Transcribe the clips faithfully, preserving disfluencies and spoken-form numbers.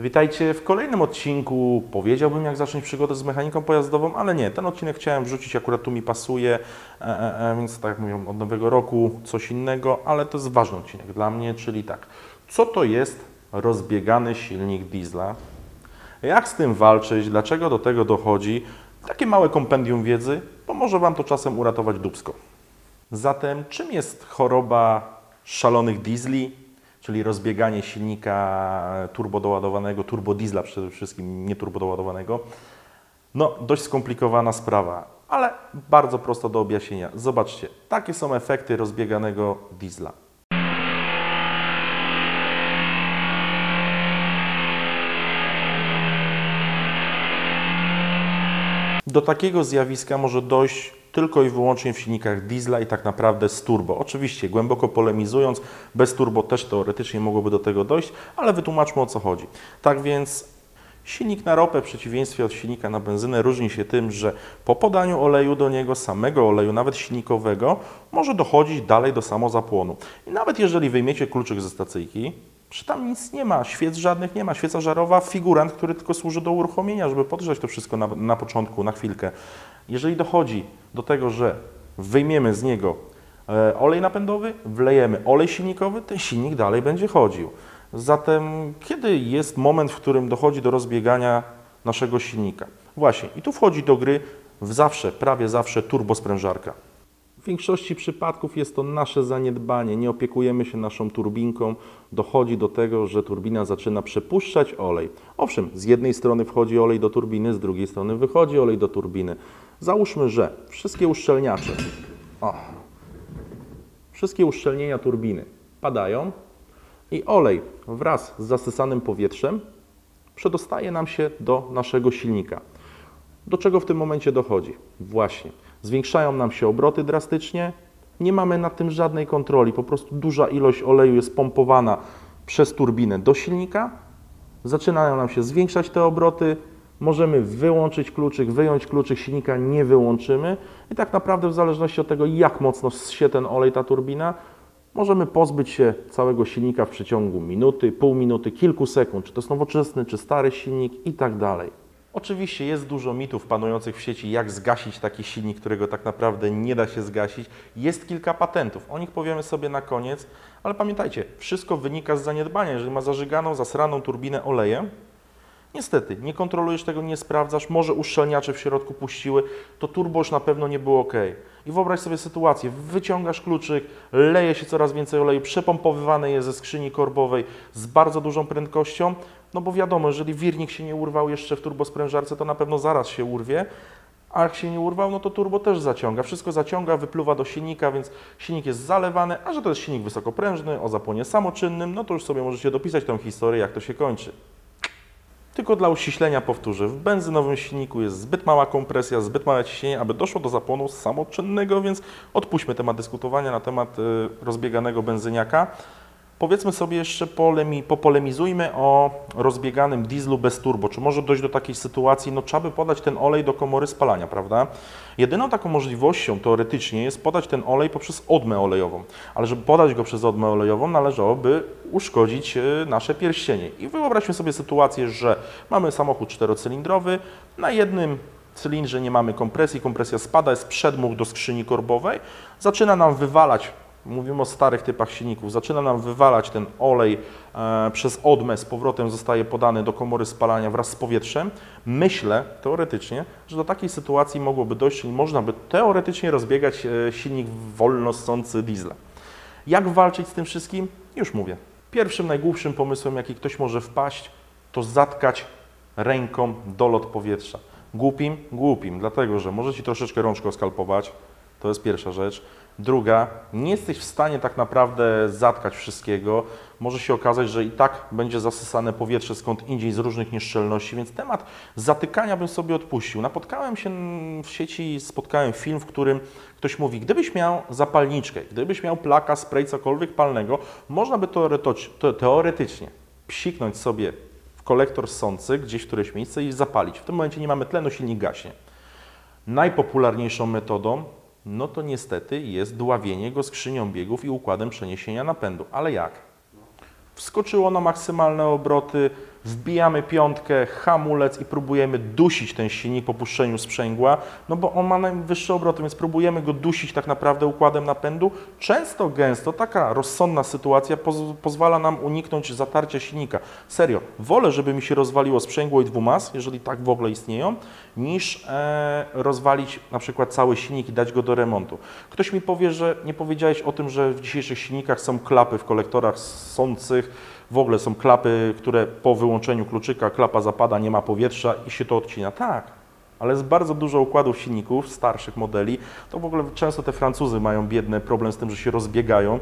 Witajcie w kolejnym odcinku, powiedziałbym jak zacząć przygodę z mechaniką pojazdową, ale nie, ten odcinek chciałem wrzucić, akurat tu mi pasuje, e, e, więc tak jak mówią, od nowego roku coś innego, ale to jest ważny odcinek dla mnie, czyli tak, co to jest rozbiegany silnik diesla, jak z tym walczyć, dlaczego do tego dochodzi, takie małe kompendium wiedzy, pomoże Wam to czasem uratować dupsko. Zatem czym jest choroba szalonych diesli? Czyli rozbieganie silnika turbodoładowanego, turbodiesla przede wszystkim, nie turbodoładowanego. No, dość skomplikowana sprawa, ale bardzo prosta do objaśnienia. Zobaczcie, takie są efekty rozbieganego diesla. Do takiego zjawiska może dojść tylko i wyłącznie w silnikach diesla i tak naprawdę z turbo. Oczywiście, głęboko polemizując, bez turbo też teoretycznie mogłoby do tego dojść, ale wytłumaczmy, o co chodzi. Tak więc silnik na ropę w przeciwieństwie od silnika na benzynę różni się tym, że po podaniu oleju do niego, samego oleju, nawet silnikowego, może dochodzić dalej do samozapłonu. I nawet jeżeli wyjmiecie kluczyk ze stacyjki, przy tam nic nie ma, świec żadnych nie ma, świeca żarowa, figurant, który tylko służy do uruchomienia, żeby podgrzać to wszystko na, na początku, na chwilkę. Jeżeli dochodzi do tego, że wyjmiemy z niego olej napędowy, wlejemy olej silnikowy, ten silnik dalej będzie chodził. Zatem kiedy jest moment, w którym dochodzi do rozbiegania naszego silnika? Właśnie, i tu wchodzi do gry zawsze, prawie zawsze turbosprężarka. W większości przypadków jest to nasze zaniedbanie, nie opiekujemy się naszą turbinką, dochodzi do tego, że turbina zaczyna przepuszczać olej. Owszem, z jednej strony wchodzi olej do turbiny, z drugiej strony wychodzi olej do turbiny. Załóżmy, że wszystkie uszczelniacze, o, wszystkie uszczelnienia turbiny padają i olej wraz z zasysanym powietrzem przedostaje nam się do naszego silnika. Do czego w tym momencie dochodzi? Właśnie. Zwiększają nam się obroty drastycznie, nie mamy nad tym żadnej kontroli, po prostu duża ilość oleju jest pompowana przez turbinę do silnika, zaczynają nam się zwiększać te obroty, możemy wyłączyć kluczyk, wyjąć kluczyk, silnika nie wyłączymy i tak naprawdę w zależności od tego, jak mocno zsie ten olej, ta turbina, możemy pozbyć się całego silnika w przeciągu minuty, pół minuty, kilku sekund, czy to jest nowoczesny, czy stary silnik i tak dalej. Oczywiście jest dużo mitów panujących w sieci, jak zgasić taki silnik, którego tak naprawdę nie da się zgasić. Jest kilka patentów, o nich powiemy sobie na koniec, ale pamiętajcie, wszystko wynika z zaniedbania. Jeżeli ma zażyganą, zasraną turbinę olejem, niestety, nie kontrolujesz tego, nie sprawdzasz, może uszczelniacze w środku puściły, to turbo już na pewno nie było ok. I wyobraź sobie sytuację, wyciągasz kluczyk, leje się coraz więcej oleju, przepompowywane jest ze skrzyni korbowej z bardzo dużą prędkością, no bo wiadomo, jeżeli wirnik się nie urwał jeszcze w turbosprężarce, to na pewno zaraz się urwie, a jak się nie urwał, no to turbo też zaciąga, wszystko zaciąga, wypluwa do silnika, więc silnik jest zalewany, a że to jest silnik wysokoprężny o zapłonie samoczynnym, no to już sobie możecie dopisać tę historię, jak to się kończy. Tylko dla uściślenia powtórzę, w benzynowym silniku jest zbyt mała kompresja, zbyt małe ciśnienie, aby doszło do zapłonu samoczynnego, więc odpuśćmy temat dyskutowania na temat rozbieganego benzyniaka. Powiedzmy sobie jeszcze, polemi, popolemizujmy o rozbieganym dieslu bez turbo. Czy może dojść do takiej sytuacji, no trzeba by podać ten olej do komory spalania, prawda? Jedyną taką możliwością teoretycznie jest podać ten olej poprzez odmę olejową. Ale żeby podać go przez odmę olejową, należałoby uszkodzić nasze pierścienie. I wyobraźmy sobie sytuację, że mamy samochód czterocylindrowy, na jednym cylindrze nie mamy kompresji, kompresja spada, jest przedmuch do skrzyni korbowej, zaczyna nam wywalać, mówimy o starych typach silników, zaczyna nam wywalać ten olej e, przez odmę, z powrotem zostaje podany do komory spalania wraz z powietrzem. Myślę teoretycznie, że do takiej sytuacji mogłoby dojść, czyli można by teoretycznie rozbiegać e, silnik wolno ssący diesla. Jak walczyć z tym wszystkim? Już mówię. Pierwszym, najgłupszym pomysłem, jaki ktoś może wpaść, to zatkać ręką dolot powietrza. Głupim? Głupim, dlatego że możecie troszeczkę rączką skalpować, to jest pierwsza rzecz. Druga, nie jesteś w stanie tak naprawdę zatkać wszystkiego. Może się okazać, że i tak będzie zasysane powietrze skąd indziej z różnych nieszczelności, więc temat zatykania bym sobie odpuścił. Napotkałem się w sieci, spotkałem film, w którym ktoś mówi, gdybyś miał zapalniczkę, gdybyś miał plaka, spray, cokolwiek palnego, można by teorety- teoretycznie psiknąć sobie w kolektor ssący gdzieś w któreś miejsce i zapalić. W tym momencie nie mamy tlenu, silnik gaśnie. Najpopularniejszą metodą, no to niestety jest dławienie go skrzynią biegów i układem przeniesienia napędu. Ale jak? Wskoczyło na maksymalne obroty, wbijamy piątkę, hamulec i próbujemy dusić ten silnik po puszczeniu sprzęgła, no bo on ma najwyższe obroty, więc próbujemy go dusić tak naprawdę układem napędu. Często, gęsto taka rozsądna sytuacja poz pozwala nam uniknąć zatarcia silnika. Serio, wolę, żeby mi się rozwaliło sprzęgło i dwumas, jeżeli tak w ogóle istnieją, niż e, rozwalić na przykład cały silnik i dać go do remontu. Ktoś mi powie, że nie powiedziałeś o tym, że w dzisiejszych silnikach są klapy w kolektorach ssących, w ogóle są klapy, które po wyłączeniu kluczyka klapa zapada, nie ma powietrza i się to odcina. Tak, ale jest bardzo dużo układów silników, starszych modeli. To w ogóle często te Francuzy mają biedny problem z tym, że się rozbiegają.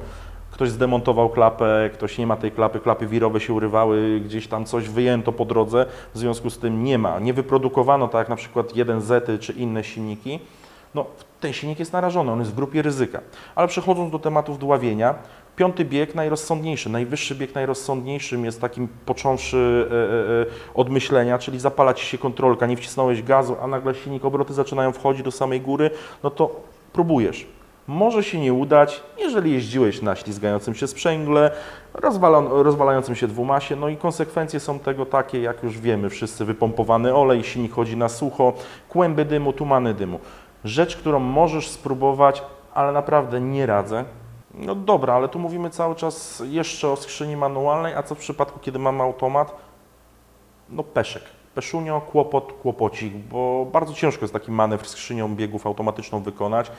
Ktoś zdemontował klapę, ktoś nie ma tej klapy, klapy wirowe się urywały, gdzieś tam coś wyjęto po drodze, w związku z tym nie ma. Nie wyprodukowano tak jak na przykład jeden zety czy inne silniki. No, ten silnik jest narażony, on jest w grupie ryzyka. Ale przechodząc do tematów dławienia, piąty bieg najrozsądniejszy, najwyższy bieg najrozsądniejszym jest takim począwszy e, e, od myślenia, czyli zapala ci się kontrolka, nie wcisnąłeś gazu, a nagle silnik, obroty zaczynają wchodzić do samej góry, no to próbujesz. Może się nie udać, jeżeli jeździłeś na ślizgającym się sprzęgle, rozwala, rozwalającym się dwumasie, no i konsekwencje są tego takie, jak już wiemy wszyscy, wypompowany olej, silnik chodzi na sucho, kłęby dymu, tumany dymu. Rzecz, którą możesz spróbować, ale naprawdę nie radzę. No dobra, ale tu mówimy cały czas jeszcze o skrzyni manualnej, a co w przypadku, kiedy mamy automat? No peszek, peszunio, kłopot, kłopocik, bo bardzo ciężko jest taki manewr skrzynią biegów automatyczną wykonać.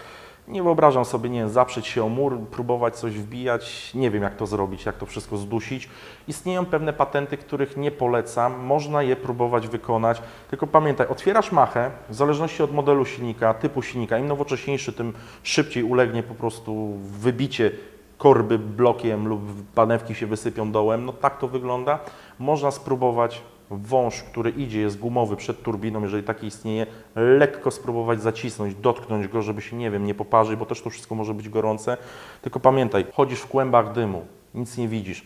Nie wyobrażam sobie, nie wiem, zaprzeć się o mur, próbować coś wbijać, nie wiem jak to zrobić, jak to wszystko zdusić. Istnieją pewne patenty, których nie polecam, można je próbować wykonać, tylko pamiętaj, otwierasz machę, w zależności od modelu silnika, typu silnika, im nowocześniejszy, tym szybciej ulegnie po prostu wybicie korby blokiem lub panewki się wysypią dołem, no tak to wygląda. Można spróbować wąż, który idzie, jest gumowy przed turbiną, jeżeli taki istnieje, lekko spróbować zacisnąć, dotknąć go, żeby się, nie wiem, nie poparzyć, bo też to wszystko może być gorące. Tylko pamiętaj, chodzisz w kłębach dymu, nic nie widzisz.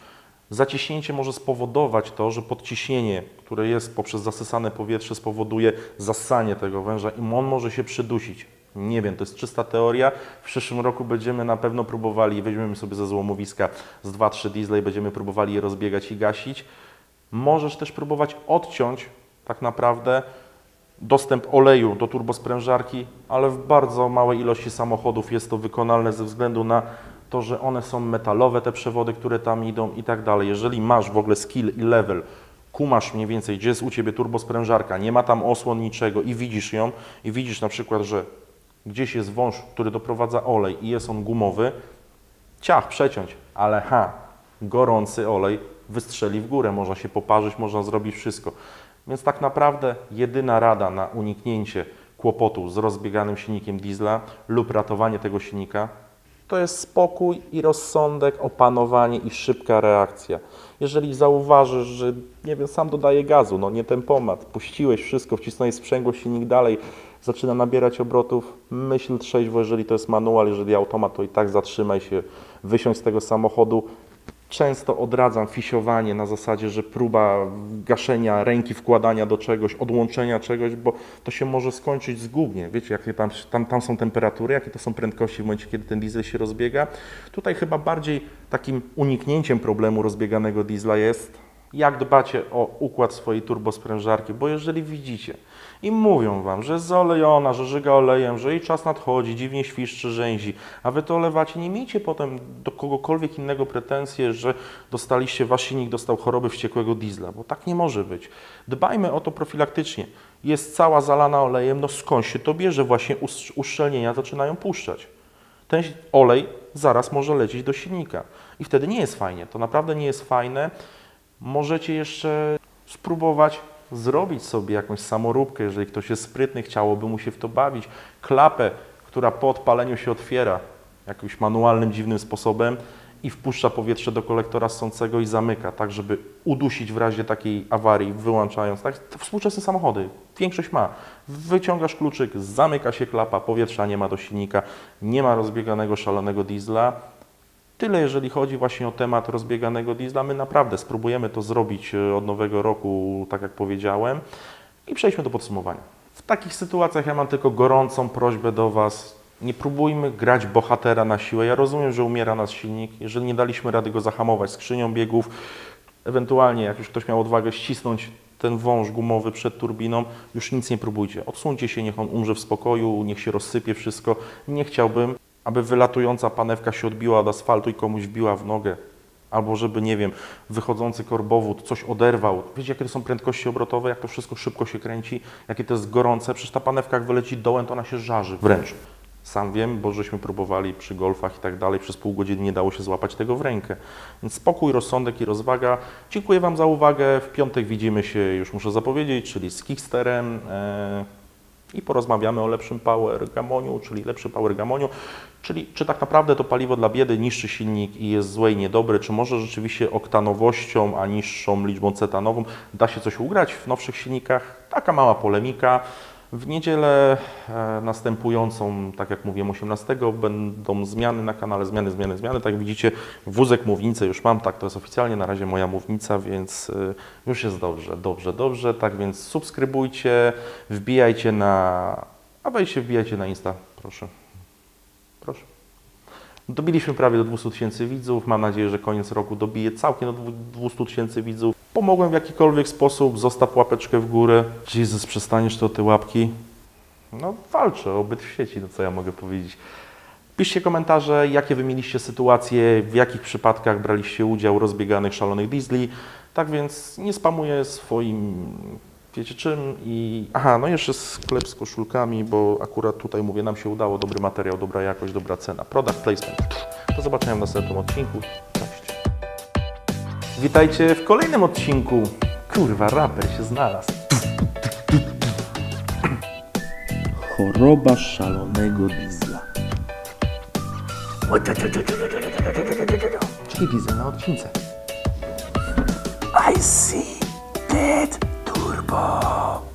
Zaciśnięcie może spowodować to, że podciśnienie, które jest poprzez zasysane powietrze, spowoduje zasanie tego węża i on może się przydusić. Nie wiem, to jest czysta teoria. W przyszłym roku będziemy na pewno próbowali, weźmiemy sobie ze złomowiska z dwa trzy diesla i będziemy próbowali je rozbiegać i gasić. Możesz też próbować odciąć tak naprawdę dostęp oleju do turbosprężarki, ale w bardzo małej ilości samochodów jest to wykonalne ze względu na to, że one są metalowe, te przewody, które tam idą i tak dalej. Jeżeli masz w ogóle skill i level, kumasz mniej więcej, gdzie jest u Ciebie turbosprężarka, nie ma tam osłon niczego i widzisz ją i widzisz na przykład, że gdzieś jest wąż, który doprowadza olej i jest on gumowy, ciach, przeciąć, ale ha, gorący olej wystrzeli w górę, można się poparzyć, można zrobić wszystko. Więc tak naprawdę jedyna rada na uniknięcie kłopotu z rozbieganym silnikiem diesla lub ratowanie tego silnika to jest spokój i rozsądek, opanowanie i szybka reakcja. Jeżeli zauważysz, że nie wiem, sam dodaje gazu, no nie tempomat, puściłeś wszystko, wcisnąłeś sprzęgło, silnik dalej zaczyna nabierać obrotów, myśl trzeźwo, jeżeli to jest manual, jeżeli automat, to i tak zatrzymaj się, wysiądź z tego samochodu. Często odradzam fisiowanie na zasadzie, że próba gaszenia ręki, wkładania do czegoś, odłączenia czegoś, bo to się może skończyć zgubnie. Wiecie, jakie tam, tam, tam są temperatury, jakie to są prędkości w momencie, kiedy ten diesel się rozbiega. Tutaj chyba bardziej takim uniknięciem problemu rozbieganego diesla jest, jak dbacie o układ swojej turbosprężarki, bo jeżeli widzicie i mówią Wam, że jest zaolejona, że żyga olejem, że jej czas nadchodzi, dziwnie świszczy, rzęzi, a Wy to olewacie, nie miejcie potem do kogokolwiek innego pretensje, że dostaliście, Wasz silnik dostał choroby wściekłego diesla, bo tak nie może być. Dbajmy o to profilaktycznie. Jest cała zalana olejem, no skąd się to bierze? Właśnie uszczelnienia zaczynają puszczać. Ten olej zaraz może lecieć do silnika i wtedy nie jest fajnie, to naprawdę nie jest fajne. Możecie jeszcze spróbować zrobić sobie jakąś samoróbkę, jeżeli ktoś jest sprytny, chciałoby mu się w to bawić. Klapę, która po odpaleniu się otwiera jakimś manualnym, dziwnym sposobem i wpuszcza powietrze do kolektora ssącego i zamyka, tak żeby udusić w razie takiej awarii, wyłączając. Tak, współczesne samochody, większość ma. Wyciągasz kluczyk, zamyka się klapa, powietrza nie ma do silnika, nie ma rozbieganego, szalonego diesla. Tyle, jeżeli chodzi właśnie o temat rozbieganego diesla. My naprawdę spróbujemy to zrobić od nowego roku, tak jak powiedziałem. I przejdźmy do podsumowania. W takich sytuacjach ja mam tylko gorącą prośbę do Was. Nie próbujmy grać bohatera na siłę. Ja rozumiem, że umiera nas silnik. Jeżeli nie daliśmy rady go zahamować skrzynią biegów, Ewentualnie, jak już ktoś miał odwagę ścisnąć ten wąż gumowy przed turbiną, już nic nie próbujcie. Odsuńcie się, niech on umrze w spokoju, niech się rozsypie wszystko. Nie chciałbym, aby wylatująca panewka się odbiła od asfaltu i komuś wbiła w nogę. Albo żeby, nie wiem, wychodzący korbowód coś oderwał. Wiecie, jakie to są prędkości obrotowe, jak to wszystko szybko się kręci, jakie to jest gorące. Przecież ta panewka, jak wyleci dołem, to ona się żarzy wręcz. Sam wiem, bo żeśmy próbowali przy golfach i tak dalej, przez pół godziny nie dało się złapać tego w rękę. Więc spokój, rozsądek i rozwaga. Dziękuję Wam za uwagę. W piątek widzimy się, już muszę zapowiedzieć, czyli z Kicksterem yy, i porozmawiamy o lepszym power gamoniu, czyli lepszy power gamoniu, czyli czy tak naprawdę to paliwo dla biedy niszczy silnik i jest złe i niedobry, czy może rzeczywiście oktanowością, a niższą liczbą cetanową da się coś ugrać w nowszych silnikach. Taka mała polemika. W niedzielę następującą, tak jak mówiłem, osiemnastego będą zmiany na kanale, zmiany, zmiany, zmiany. Tak jak widzicie, wózek, mównicę już mam, tak to jest oficjalnie, na razie moja mównica, więc już jest dobrze, dobrze, dobrze. Tak więc subskrybujcie, wbijajcie na, a weźcie wbijajcie na Insta, proszę, proszę. Dobiliśmy prawie do dwieście tysięcy widzów, mam nadzieję, że koniec roku dobije całkiem do dwieście tysięcy widzów. Pomogłem w jakikolwiek sposób, zostaw łapeczkę w górę. Jezus, przestaniesz to, te łapki? No walczę o byt w sieci, no co ja mogę powiedzieć. Piszcie komentarze, jakie wy mieliście sytuacje, w jakich przypadkach braliście udział rozbieganych, szalonych diesli. Tak więc nie spamuję swoim, wiecie czym i... Aha, no jeszcze sklep z koszulkami, bo akurat tutaj mówię, nam się udało, dobry materiał, dobra jakość, dobra cena. Product placement. Do zobaczenia w następnym odcinku. Cześć. Witajcie w kolejnym odcinku. Kurwa, raper się znalazł. Choroba szalonego diesla. Czyli diesel na odcince. I see that turbo.